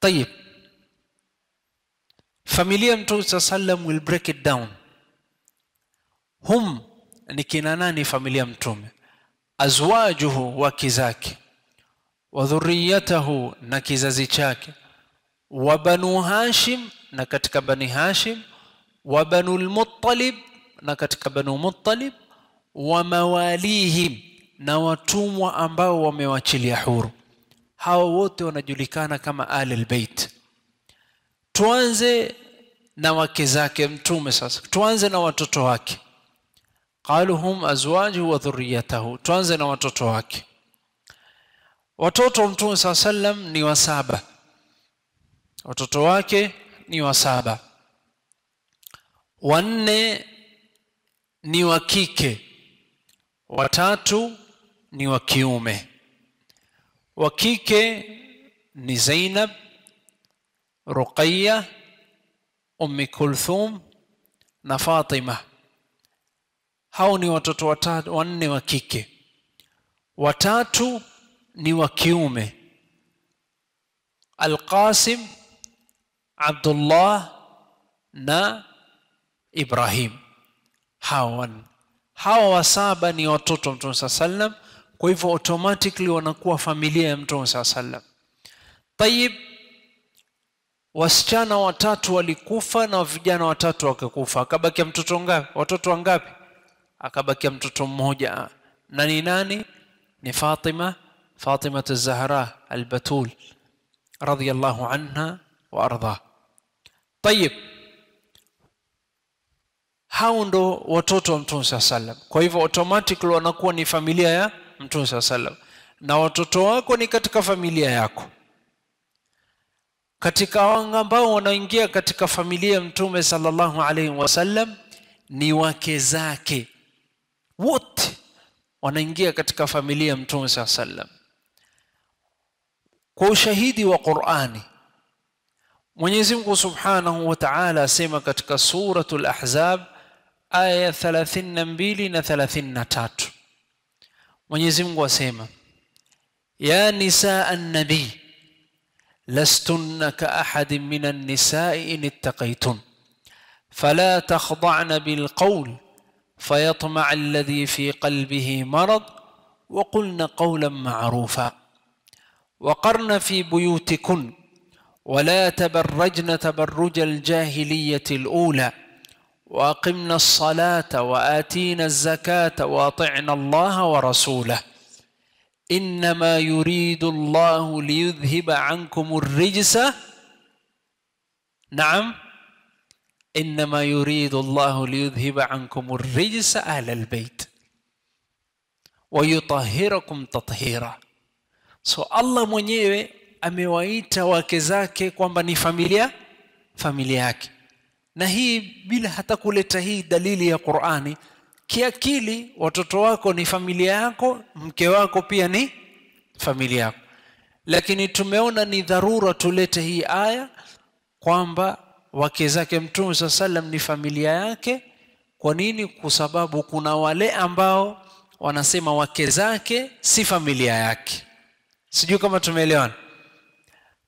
Tayyip. Familia Mtume sallam will break it down. Hum ni kina nani familia Mtume? Azwajuhu, wake zake, wa dhurriyatahu, na kizazi chake, wa Banu Hashim, na katika Bani Hashim, wa Banu Muttalib, na katika Banu Muttalib, wa mawalihim, na watumwa ambao wamewachilia huru. Hawa wote wanajulikana kama Ahlul Bait. Tuanze na wake zake Mtume sasa. Tuanze na watoto wake. Qaluhum azwajuhu wa dhurriyatahu. Tuanze na watoto wake. Watoto Mtume sallam ni wasaba. Watoto wake ni wasaba. Wanne ni wa kike, watatu ni wa kiume. Wa kike ni Zainab, Ruqayya, Ummi Kulthum na Fatima. Hao ni watoto watatu, wanne wa kike, watatu ni wa kiume: Al-Qasim, Abdullah na Ibrahim. Hawa wasaba ni watoto Mtume sallam. Kwa hivyo automatically wanakuwa familia ya Mtume sallam. Tayyib, wasichana watatu walikufa na vijana watatu wakakufa. Akabakia mtoto ngapi? Watoto wangapi? Akabakia mtoto mmoja. Na ni nani? Ni Fatima, Fatima az-Zahra Albatul radiyallahu anha wa ardha. Tayyib, hao ndo watoto wa Mtume sallam. Kwa hivyo automatically wanakuwa ni familia ya Mtume sallam. Na watoto wako ni katika familia yako. Katika wanga ambao wanaingia katika familia ya Mtume sallallahu alaihi wasallam ni wake zake. Wote wanaingia katika familia ya Mtume sallam. Kwa ushahidi wa Qur'ani, Mwenyezi Mungu Subhanahu wa Ta'ala asema katika suratul Ahzab aya 32 na 33. Mwenyezi Mungu asema: Ya nisaa an-nabi lastunna ka ahadin minan nisa'i in ittaqaytun fala takhda'na bil qawl fayatma' alladhi fi qalbihi marad wa qulna qawlan ma'rufa wa qarna fi buyutikun ولا تبرجن تبرج الجاهلية الأولى وأقمنا الصلاة وآتينا الزكاة وأطعنا الله ورسوله إنما يريد الله ليذهب عنكم الرجس نعم إنما يريد الله ليذهب عنكم الرجس أهل البيت ويطهركم تطهيرا. So Allah mwenyewe amewaita wake zake kwamba ni familia yake. Na hii bila hata kuleta hii dalili ya Qur'ani, kiakili watoto wako ni familia yako, mke wako pia ni familia yako. Lakini tumeona ni dharura tulete hii aya kwamba wake zake Mtume sallam ni familia yake. Kwa nini? Kwa sababu kuna wale ambao wanasema wake zake si familia yake. Sijui kama tumeelewana.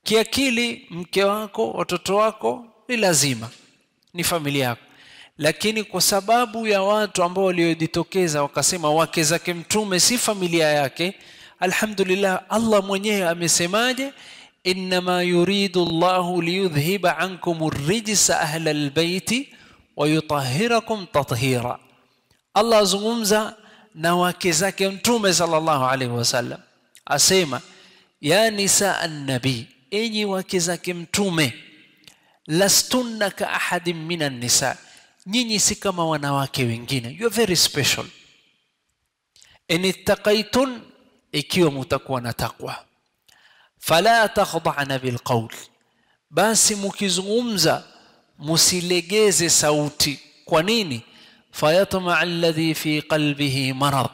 Kiakili mke wako, watoto wako ni lazima ni familia yako, lakini kwa sababu ya watu ambao waliojitokeza wakasema wake zake Mtume si familia yake, alhamdulillah, Allah mwenyewe amesemaje? Innama yuridu Allahu liyudhhiba ankum ar-rijsa ahla al-bayt wa yutahhirakum tathira. Allah azungumza na wake zake Mtume sallallahu alaihi wasallam, asema: Ya nisa an-nabi, enyi wake zake Mtume, lastunna ka ahadin minan nisa, nyinyi si kama wanawake wengine. You are very special. Inittaqaytun, ikiwa mtakuwa na takwa. Fala takhda'na bil qawl, basi mukizungumza musilegeze sauti. Kwa nini? Fayatma alladhi fi qalbihi marad,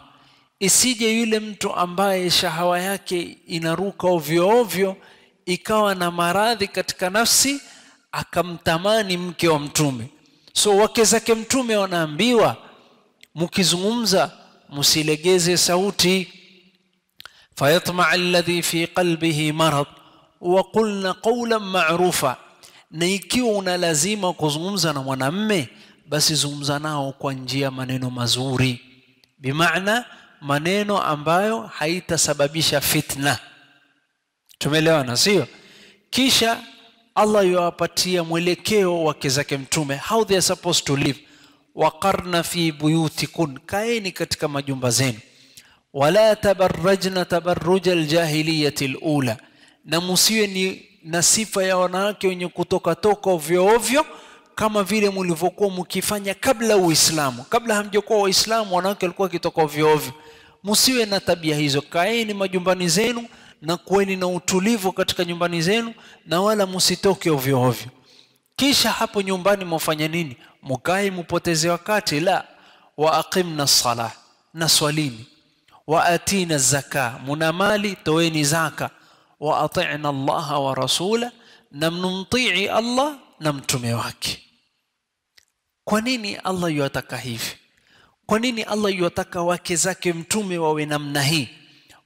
isije yule mtu ambaye shahawa yake inaruka ovyo ovyo ikawa na maradhi katika nafsi akamtamani mke wa Mtume. So wake zake Mtume wanaambiwa mkizungumza musilegeze sauti. Fayatma alladhi fi qalbihi marad, waqulna qawlan ma'rufa, na ikiwa una lazima kuzungumza na mwanamme basi zungumza nao kwa njia maneno mazuri, bimaana maneno ambayo haitasababisha fitna. Tumeelewana, sio? Kisha Allah yuwapatia mwelekeo wake zake mtume, how they are supposed to live. Waqarna fi buyutikun, kaeni katika majumba zenu. Wala tabarrajna tabarruja aljahiliyati alula, na musiwe ni na sifa ya wanawake wenye kutoka toka ovyo ovyo kama vile mlivyokuwa mkifanya kabla Uislamu. Kabla hamjakuwa Waislamu wanawake walikuwa kitoka ovyo ovyo. Musiwe na tabia hizo, kaeni majumbani zenu na kuweni na utulivu katika nyumbani zenu, na wala msitoke ovyo ovyo. Kisha hapo nyumbani mfanya nini? Mkae mpoteze wakati, la. Wa aqimna salah, naswalini. Wa atina zaka, muna mali toweni zaka. Wa ati'na Allah wa rasula, namnumtii Allah na mtume wake. Kwa nini Allah yuataka hivi? Kwa nini Allah yuataka wake zake mtume wawe namna hii,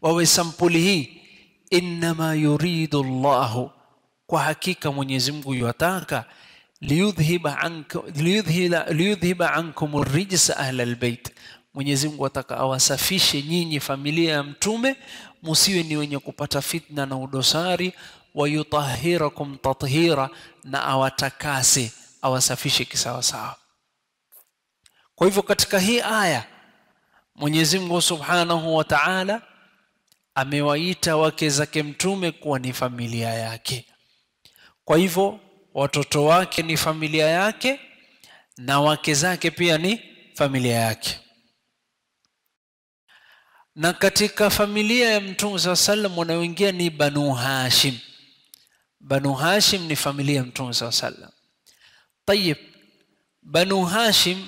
wawe sampuli hii? Innama yuridu Allahu, kwa hakika Mwenyezi Mungu yuataka liyudhhiba ankum rijsa ahli albayt, Mwenyezi Mungu ataka awasafishe nyinyi familia ya mtume msiwe ni wenye kupata fitna na udosari, wayutahhirakum tathira, na awatakase awasafishe kisawa sawa. Kwa hivyo katika hii aya Mwenyezi Mungu Subhanahu wa Ta'ala amewaita wake zake mtume kuwa ni familia yake. Kwa hivyo watoto wake ni familia yake na wake zake pia ni familia yake. Na katika familia ya mtume sallallahu wanaoingia ni Banu Hashim. Banu Hashim ni familia ya mtume sallallahu. Tayyip, Banu Hashim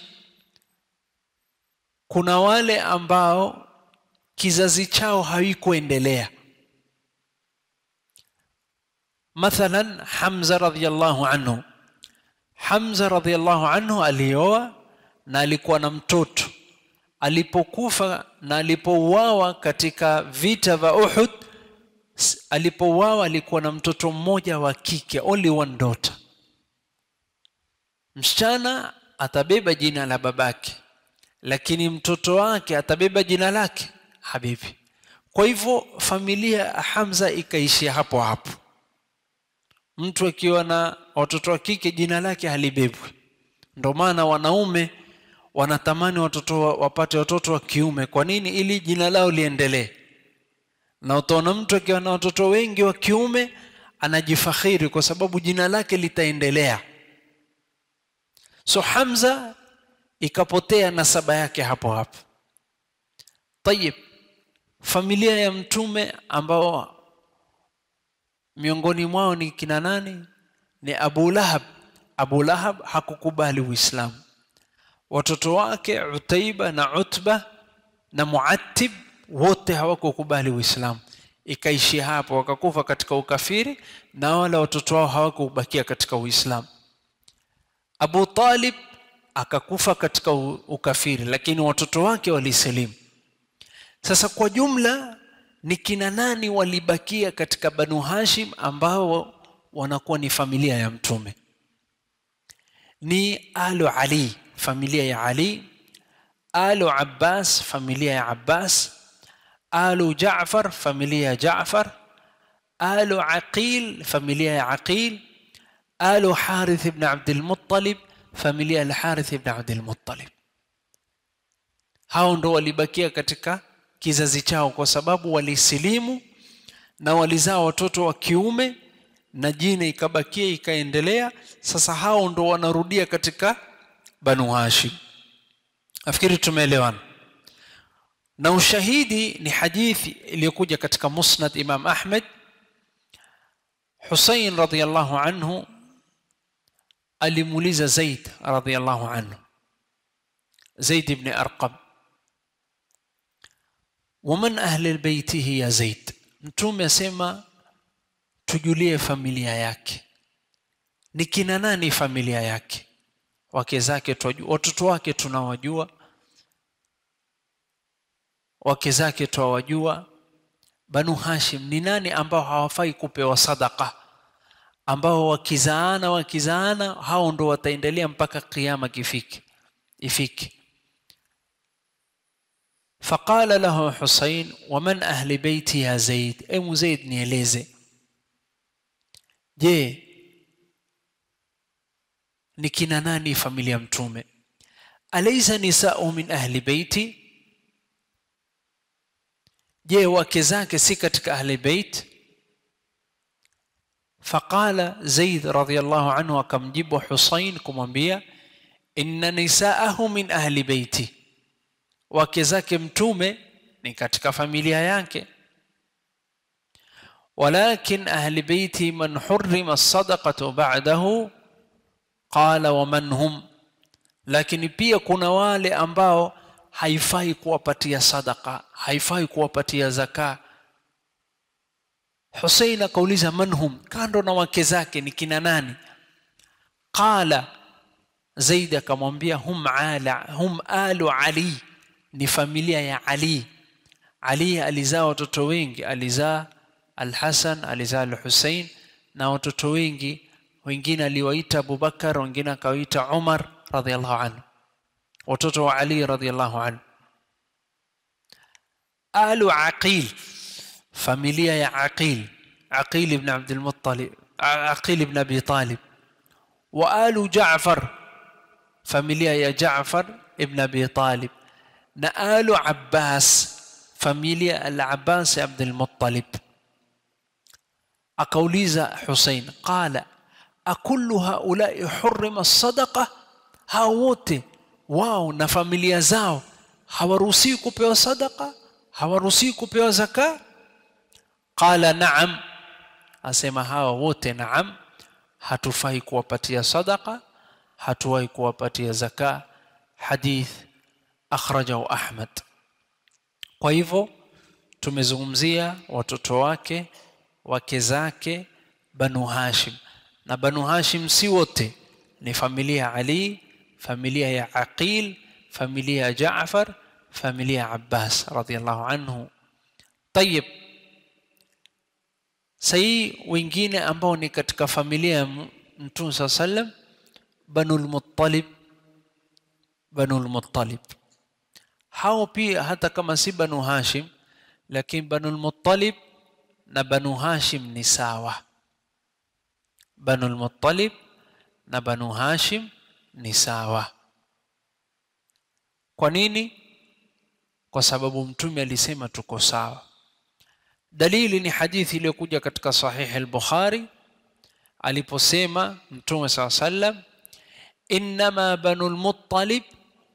kuna wale ambao kizazi chao haikuendelea. Mathalan Hamza radhiyallahu anhu. Hamza radhiyallahu anhu alioa na alikuwa na mtoto. Alipokufa na alipouawa katika vita vya Uhud, alipouawa alikuwa na mtoto mmoja wa kike, only one daughter. Msichana atabeba jina la babake, lakini mtoto wake atabeba jina lake, habibi. Kwa hivyo familia Hamza ikaishia hapo hapo. Mtu akiwa na watoto wa kike jina lake halibebwi. Ndio maana wanaume wanatamani watoto wapate watoto wa kiume. Kwa nini? Ili jina lao liendelee. Na utaona mtu akiwa na watoto wengi wa kiume anajifakhiri kwa sababu jina lake litaendelea. So Hamza ikapotea nasaba yake hapo hapo. Tayyib, familia ya mtume ambao miongoni mwao ni kina nani? Ni Abu Lahab. Abu Lahab hakukubali Uislamu. Watoto wake Utaiba na Utba na Muattib wote hawakukubali Uislamu. Ikaishi hapo, wakakufa katika ukafiri na wala watoto wao hawakubakia katika Uislamu. Abu Talib akakufa katika ukafiri lakini watoto wake walisilimu. Sasa kwa jumla ni kina nani walibakia katika Banu Hashim ambao wanakuwa ni familia ya mtume? Ni alu Ali, familia ya Ali, alu Abbas, familia ya Abbas, alu Jaafar, familia ya Jaafar, alu Aqil, familia ya Aqil, alu Harithi ibn Abdil Muttalib, familia ya Harithi ibn Abdil Muttalib. Hao ndo walibakia katika kizazi chao kwa sababu walisilimu na walizaa watoto wa kiume na jina ikabakia ikaendelea. Sasa hao ndo wanarudia katika Banu Hashim. Nafikiri tumeelewana. Na ushahidi ni hadithi iliyokuja katika Musnad Imam Ahmed. Husayn radhiyallahu anhu alimuuliza Zaid radhiyallahu anhu, Zaid ibn Arqam, ومن أهل البيت هي زيد. Mtume asema tujulie familia yake. Ni kina nani familia yake? Wake zake tunajua, watoto wake tunawajua, wake zake tunawajua, Banu Hashim ni nani ambao hawafai kupewa sadaka, ambao wakizaana hao ndo wataendelea mpaka kiyama ifike. Faqala lahu Husayn, wa man ahli baiti ya Zaid, e Zaid nieleze, je, ni kina nani familia Mtume? Alaysa nisa'u min ahli baiti, je, wake zake si katika ahli bait? Faqala Zaid radhiyallahu anhu, akamjibu Husayn kumwambia, inna nisa'ahu min ahli baiti, wake zake Mtume ni katika familia yake. Walakin ahli baiti man hurrima as-sadaqatu ba'dahu. Qala wa man hum, lakini pia kuna wale ambao haifai kuwapatia sadaka, haifai kuwapatia zaka. Husayn akauliza manhum, kando na wake zake ni kina nani? Qala, Zaid akamwambia hum alu Ali, ni familia ya Ali. Ali alizaa watoto wengi, alizaa Al-Hasan, alizaa Al-Husayn, na watoto wengi wengine aliwaita Abu Bakar, wengine akawaita Umar radhiyallahu anhu, watoto wa Ali radhiyallahu anhu. Alu Aqil, familia ya Aqil, Aqil ibn Abdil Muttalib, Aqil ibn Abi Talib. Wa alu Jaafar, familia ya Jaafar ibn Abi Talib. Na alu Abbas, familia al-Abbas Abdil Muttalib. Akauliza Husayn, qala akullu haulai hurrima sadaqa, hao wote wao na familia zao hawaruhusiwi kupewa sadaka, hawaruhusiwi kupewa zaka? Qala na'am, asema hawa wote na'am, hatufai kuwapatia sadaka, hatuwai kuwapatia zaka. Hadith akhrajahu Ahmed. Kwa hivyo tumezungumzia watoto wake, wake zake, Banu Hashim. Na Banu Hashim si wote, ni familia Ali, familia ya Aqil, familia ya Jaafar, familia ya Abbas radhiyallahu anhu. Tayyip, sai wengine ambao ni katika familia ya Mtume sallam, Banu Muttalib, Banu Muttalib. Hao pia hata kama si Banu Hashim, lakini Banu Muttalib na Banu Hashim ni sawa. Banu Muttalib na Banu Hashim ni sawa. Kwa nini? Kwa sababu Mtume alisema tuko sawa. Dalili ni hadithi iliyokuja katika Sahih al-Bukhari aliposema Mtume sallam, innama Banu Muttalib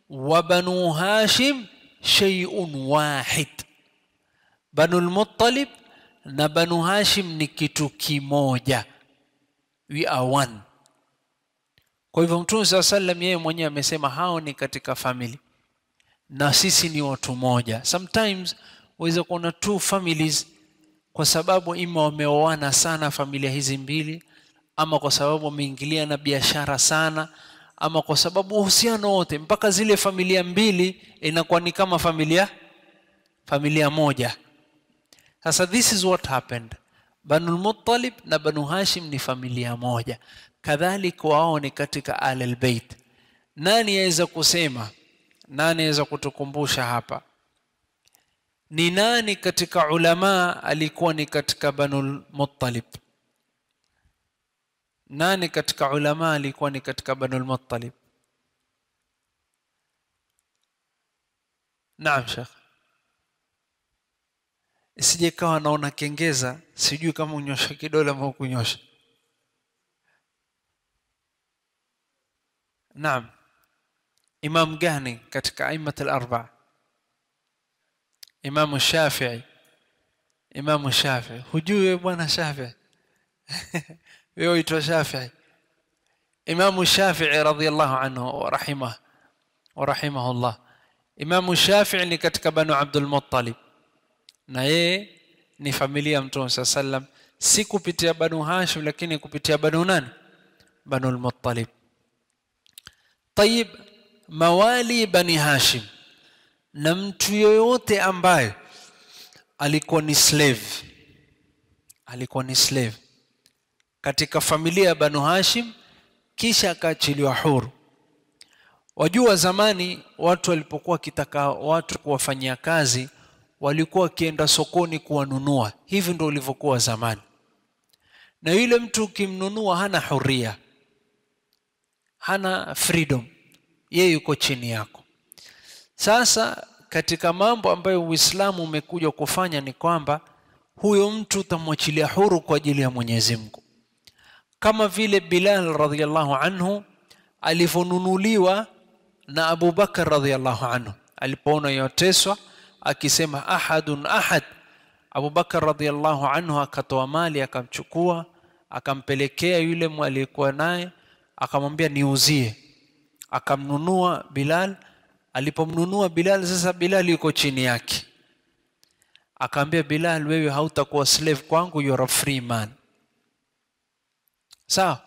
wa Banu Hashim shay'un wahid, Banu Muttalib na Banu Hashim ni kitu kimoja, we are one. Kwa hivyo Mtume sallam yeye mwenyewe amesema hao ni katika family na sisi ni watu moja. Sometimes waweza kuona two families kwa sababu ima wameoana sana familia hizi mbili, ama kwa sababu wameingilia na biashara sana, ama kwa sababu uhusiano wote mpaka zile familia mbili inakuwa ni kama familia moja. Sasa this is what happened. Banu Muttalib na Banu Hashim ni familia moja, kadhalika wao ni katika al-bait. Nani yaweza kusema, nani yaweza kutukumbusha hapa, ni nani katika ulama alikuwa ni katika Banu Muttalib? Nani katika ulama alikuwa ni katika Banu Muttalib? Naam Sheikh, sije kawa naona kengeza, sijui kama unyosha kidole au kunyosha. Naam, imam gani katika aimat al-arba'a? Imam Shafi'i. Imam Shafi'i, hujui bwana Shafi'i? Wewe uitwa Shafi'i. Imam Shafi'i radhiyallahu anhu wa rahimah wa rahimahullah. Imam Shafi'i ni katika Banu Abdul Muttalib, na yeye ni familia ya Mtume sallam, si kupitia Banu Hashim lakini kupitia Banu nani? Banu Muttalib. Tayyib, mawali Bani Hashim, na mtu yoyote ambaye alikuwa ni slave katika familia ya Banu Hashim, kisha akaachiliwa huru. Wajua zamani watu walipokuwa kitaka watu kuwafanyia kazi, walikuwa wakienda sokoni kuwanunua. Hivi ndio ulivyokuwa zamani. Na yule mtu kimnunua hana huria, hana freedom, yeye yuko chini yako. Sasa katika mambo ambayo Uislamu umekuja kufanya ni kwamba huyo mtu utamwachilia huru kwa ajili ya Mwenyezi Mungu. Kama vile Bilal radhiyallahu anhu alivyonunuliwa na Abu Bakar radhiyallahu anhu, alipoona yoteswa akisema ahadun ahad, Abu Bakar radhiyallahu anhu akatoa mali akamchukua akampelekea yule aliyekuwa naye, akamwambia niuzie, akamnunua Bilal. Alipomnunua Bilal, sasa Bilal yuko chini yake, akaambia Bilal, wewe hautakuwa slave kwangu, you are a free man. Sawa?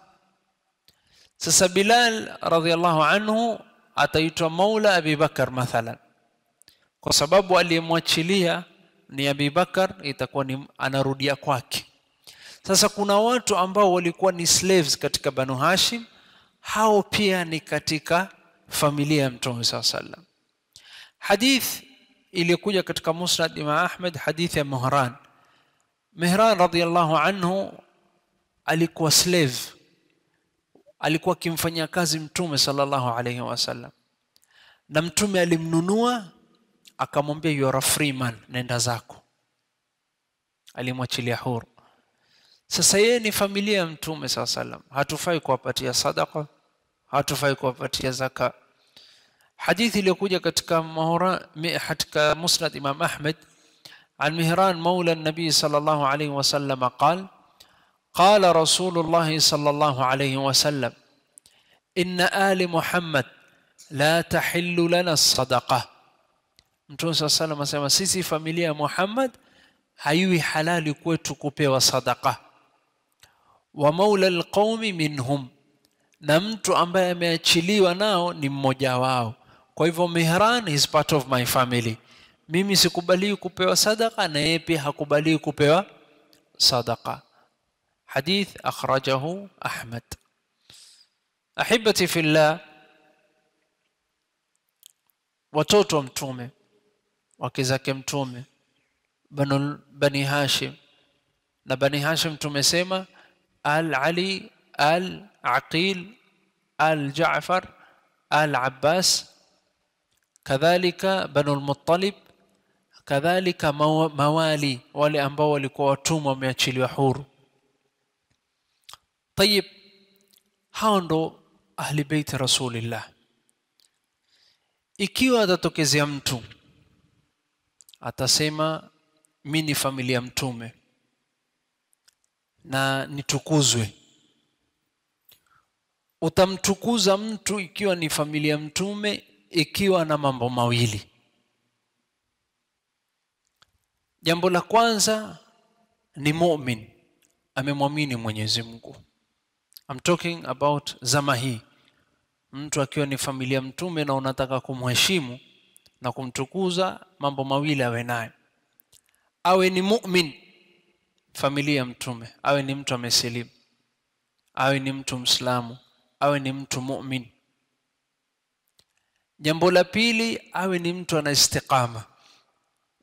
Sasa Bilal radhiyallahu anhu ataitwa Maula Abi Bakar mathalan, kwa sababu aliyemwachilia ni Abi Bakar, itakuwa ni anarudia kwake. Sasa kuna watu ambao walikuwa ni slaves katika Banu Hashim, hao pia ni katika familia ya Mtume sallam. Hadith iliyokuja katika Musnad Imam Ahmed, hadithi ya Muhran. Muhran radhiyallahu anhu alikuwa slave, alikuwa akimfanyia kazi Mtume sallallahu alayhi wasallam, na Mtume alimnunua akamwambia you are a free man, nenda zako, alimwachilia huru. Sasa yeye ni familia ya Mtume sallam, hatufai kuwapatia sadaqa, hatufai kuwapatia zaka. Hadithi iliyokuja katika Musnad Imam Ahmed an Mihran Maula an-Nabi sallallahu alayhi wa sallam qala qala Rasulullah sallallahu alayhi wa sallam inna ali Muhammad la tahillu lana as-sadaqah. Mtume sallallahu anasema sisi familia ya Muhammad haiwi halali kwetu kupewa sadaqa. Wa maula al-qaumi minhum, na mtu ambaye ameachiliwa nao ni mmoja wao. Kwa hivyo Mihran is part of my family, mimi sikubali kupewa sadaqa na yeye pia hakubali kupewa sadaqa. Hadith akhrajahu Ahmad. Ahibati fillah, watoto wa Mtume, wake zake Mtume, Bani Hashim. Na Bani Hashim tumesema al-Ali, al-Aqil, al-Jaafar, al-Abbas, kadhalika Banu Muttalib, kadhalika mawali wale ambao walikuwa watumwa wameachiliwa huru. Tayyip, hao ndo ahli baiti Rasulillah. Ikiwa atatokezea mtu atasema mimi ni familia Mtume na nitukuzwe, utamtukuza mtu ikiwa ni familia Mtume ikiwa na mambo mawili. Jambo la kwanza ni mu'min, amemwamini Mwenyezi Mungu. I'm talking about zama hii. Mtu akiwa ni familia Mtume na unataka kumheshimu na kumtukuza, mambo mawili awe nayo. Awe ni mu'min, familia Mtume, awe ni mtu amesilimu, awe ni mtu Muislamu, awe ni mtu mu'min. Jambo la pili, awe ni mtu ana istiqama,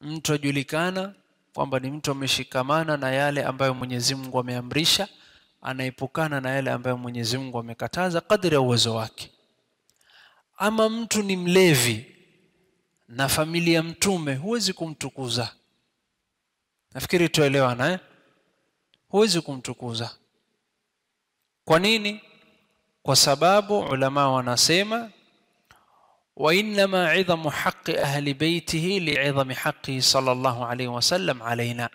mtu ajulikana kwamba ni mtu ameshikamana na yale ambayo Mwenyezi Mungu ameamrisha, anaepukana na yale ambayo Mwenyezi Mungu amekataza kadri ya uwezo wake. Ama mtu ni mlevi na familia Mtume, huwezi kumtukuza. Nafikiri tuelewana Huwezi kumtukuza. Kwa nini? Kwa sababu ulama wanasema wa inna ma'idhamu haqqi ahli baytihi li'idhami haqqi sallallahu alayhi wa sallam alaina,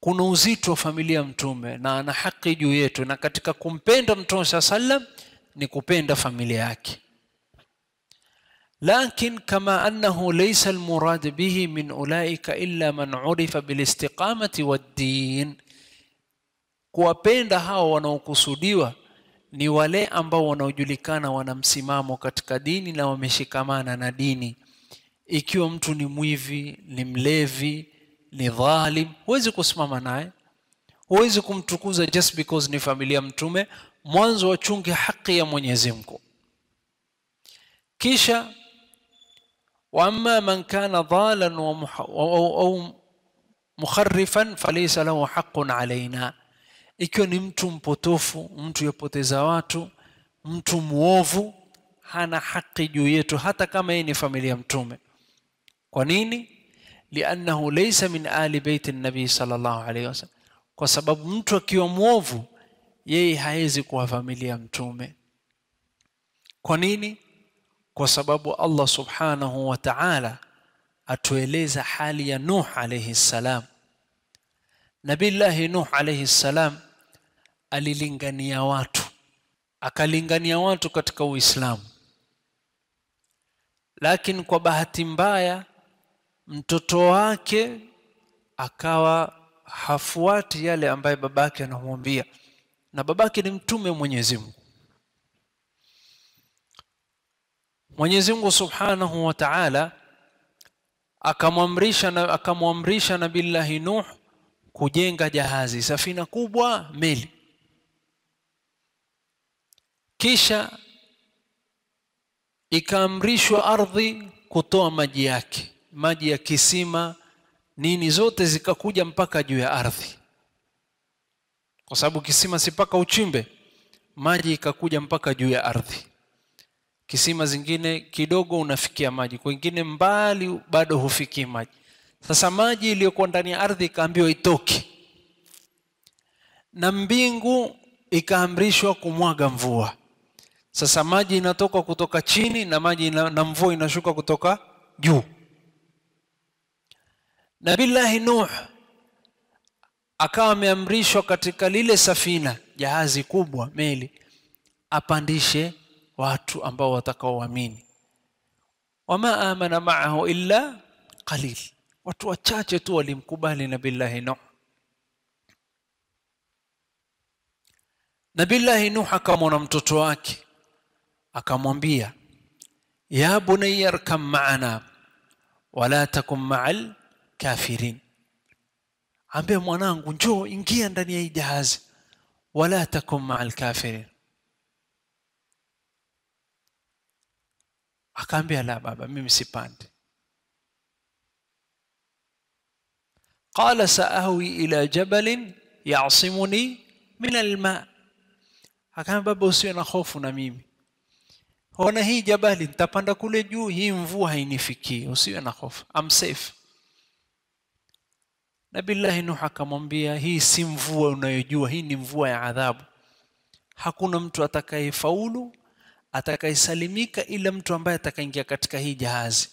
kuna uzito wa familia Mtume na ana haki juu yetu, na katika kumpenda Mtume sallam ni kupenda familia yake. Lakin kama annahu laysa al-murad bihi min ulaika illa man urifa bil istiqamati wad-din, kuwapenda hao wanaokusudiwa ni wale ambao wanaojulikana wana msimamo katika dini na wameshikamana na dini. Ikiwa mtu ni mwivi, ni mlevi, ni dhalim, huwezi kusimama naye, huwezi kumtukuza just because ni familia Mtume. Mwanzo wachunge haki ya Mwenyezi Mungu. Kisha wama man kana dhalan au mukharrifan falaysa lahu haqqun alaina, ikiwa ni mtu mpotofu, mtu yopoteza watu, mtu muovu, hana haki juu yetu hata kama yeye ni familia Mtume. Kwa nini? Li'annahu laysa min ali baiti an-nabi sallallahu alayhi wasallam, kwa sababu mtu akiwa muovu yeye hawezi kuwa familia Mtume. Kwa nini? Kwa sababu Allah subhanahu wa ta'ala atueleza hali ya Nuh alayhi salam. Nabillahi Nuh alayhi salam alilingania watu, akalingania watu katika Uislamu, lakini kwa bahati mbaya mtoto wake akawa hafuati yale ambaye babake anamwambia, na babake ni mtume Mwenyezi Mungu. Mwenyezi Mungu subhanahu wa ta'ala akamwamrisha na akamwamrisha Nabillahi Nuh kujenga jahazi, safina kubwa, meli. Kisha ikaamrishwa ardhi kutoa maji yake, maji ya kisima nini zote zikakuja mpaka juu ya ardhi, kwa sababu kisima si mpaka uchimbe, maji ikakuja mpaka juu ya ardhi. Kisima zingine kidogo unafikia maji, kwingine mbali bado hufikii maji. Sasa maji iliyokuwa ndani ya ardhi ikaambiwa itoke, na mbingu ikaamrishwa kumwaga mvua. Sasa maji inatoka kutoka chini na maji na mvua inashuka kutoka juu. Nabillahi Nuh akawa ameamrishwa katika lile safina, jahazi kubwa, meli, apandishe watu ambao watakaoamini. Wama amana maahu illa qalil, watu wachache tu walimkubali Nabillahi Nuh. Nabillahi Nuh akamwona mtoto wake akamwambia, ya bunayya arkam maana wala takum ma'al kafirin, ambia mwanangu njoo ingia ndani ya hii jahazi, wala takum ma'al kafirin. Akaambia la baba, mimi sipandi. Qala sa'awi ila jabalin ya'simuni min al-ma. Akaambia baba usiwe na hofu na mimi. Ona hii jabali nitapanda kule juu, hii mvua hainifikii, usiwe na hofu. I'm safe. Nabillahi Nuh akamwambia hii si mvua unayojua, hii ni mvua ya adhabu. Hakuna mtu atakayefaulu, atakayesalimika ila mtu ambaye atakaingia katika hii jahazi.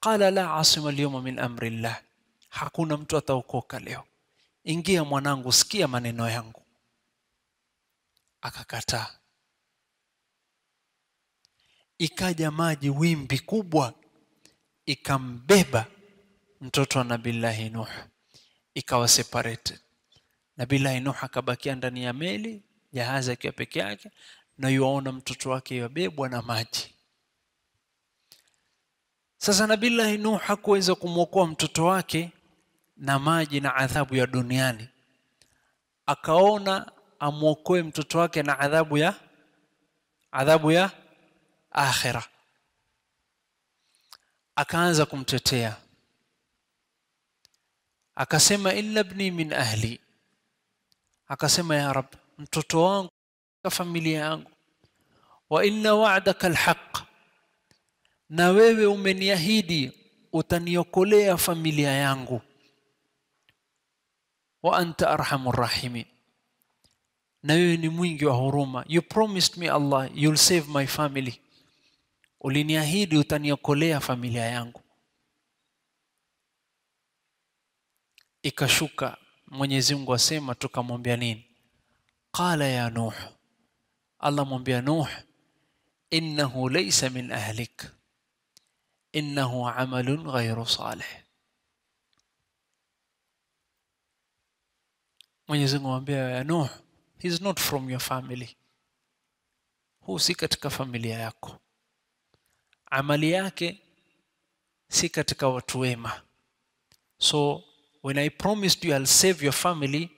Qala la asima al-yawma min amrillah. Hakuna mtu ataokoka leo. Ingia mwanangu, sikia maneno yangu. Akakataa. Ikaja maji, wimbi kubwa, ikambeba mtoto wa Nabillahi Nuh, ikawa separated. Nabillahi Nuh akabakia ndani ya meli, jahazi yake peke yake, na yuaona mtoto wake yabebwa na maji. Sasa Nabillahi Nuh hakuweza kumwokoa mtoto wake na maji na adhabu ya duniani, akaona amwokoe mtoto wake na adhabu ya akhira. Akaanza kumtetea, akasema illa ibni min ahli, akasema ya Rabb, mtoto wangu na familia yangu. Wa inna wa'daka alhaq, na wewe umeniahidi utaniokolea familia yangu. Wa anta arhamur rahimin, na wewe ni mwingi wa huruma. You promised me Allah, you'll save my family. Uliniahidi utaniokolea familia yangu. Ikashuka Mwenyezi Mungu asema, tukamwambia nini? Qala ya Nuh, Allah mwambia Nuh, innahu laysa min ahlik, innahu amalun ghayru salih. Mwenyezi Mungu mwambia ya Nuh, he is not from your family, hu si katika familia yako, amali yake si katika watu wema. So when I promised you I'll save your family,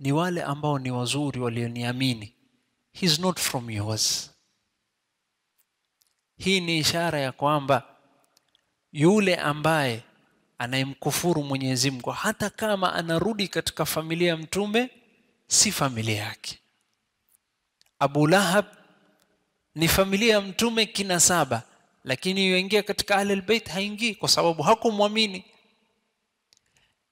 ni wale ambao ni wazuri walioniamini. He's not from yours. Hii ni ishara ya kwamba yule ambaye anayemkufuru Mwenyezi Mungu, hata kama anarudi katika familia ya Mtume, si familia yake. Abu Lahab ni familia ya Mtume kinasaba, lakini yuingia katika Ahlul Bait haingii kwa sababu hakumwamini.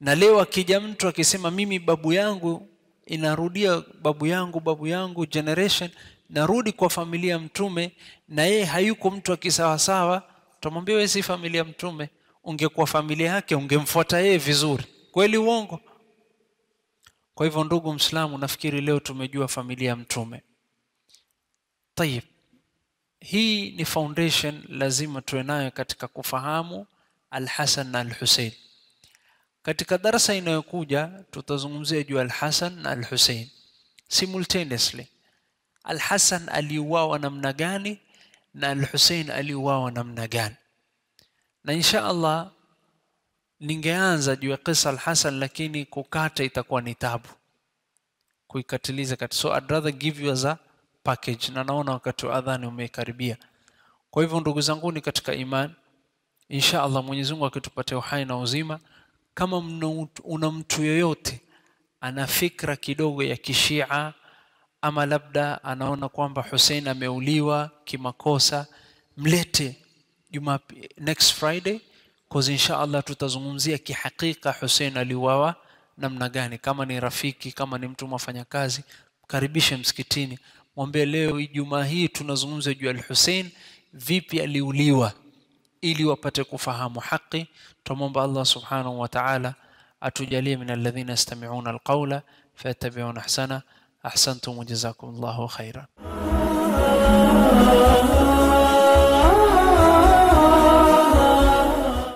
Na leo akija mtu akisema mimi babu yangu, inarudia babu yangu generation, narudi kwa familia Mtume, na yeye hayuko mtu akisawa sawa, tumwambie wewe si familia Mtume. Ungekuwa familia yake ungemfuata yeye vizuri. Kweli uongo? Kwa hivyo ndugu Muislamu, nafikiri leo tumejua familia Mtume. Tayyip, hii ni foundation lazima tuwe nayo katika kufahamu Al-Hasan na Al-Husayn. Katika darasa inayokuja tutazungumzia juu Al-Hasan na Al-Husayn. Simultaneously, Al-Hasan aliuawa namna gani na Al-Husayn aliuawa namna gani. Na insha Allah ningeanza juu ya kisa Al-Hasan, lakini kukata itakuwa ni tabu. Kuikatiliza kati. So I'd rather give you as a package, na naona wakati wa adhani umekaribia. Kwa hivyo ndugu zangu ni katika iman, insha Allah Mwenyezi Mungu akitupatia uhai na uzima, kama una mtu yoyote ana fikra kidogo ya kishia, ama labda anaona kwamba Hussein ameuliwa kimakosa, mlete next Friday, cause insha Allah tutazungumzia kihakika Hussein aliuawa namna gani. Kama ni rafiki, kama ni mtu mfanyakazi, karibishe msikitini, mwambie leo Ijumaa hii tunazungumza juu Al-Husayn, vipi aliuliwa, ili wapate kufahamu haki. Tumomba Allah subhanahu wa ta'ala atujalie min alladhina yastami'una alqawla fayattabi'una ahsana. Ahsantum wa jazakumullahu khairan.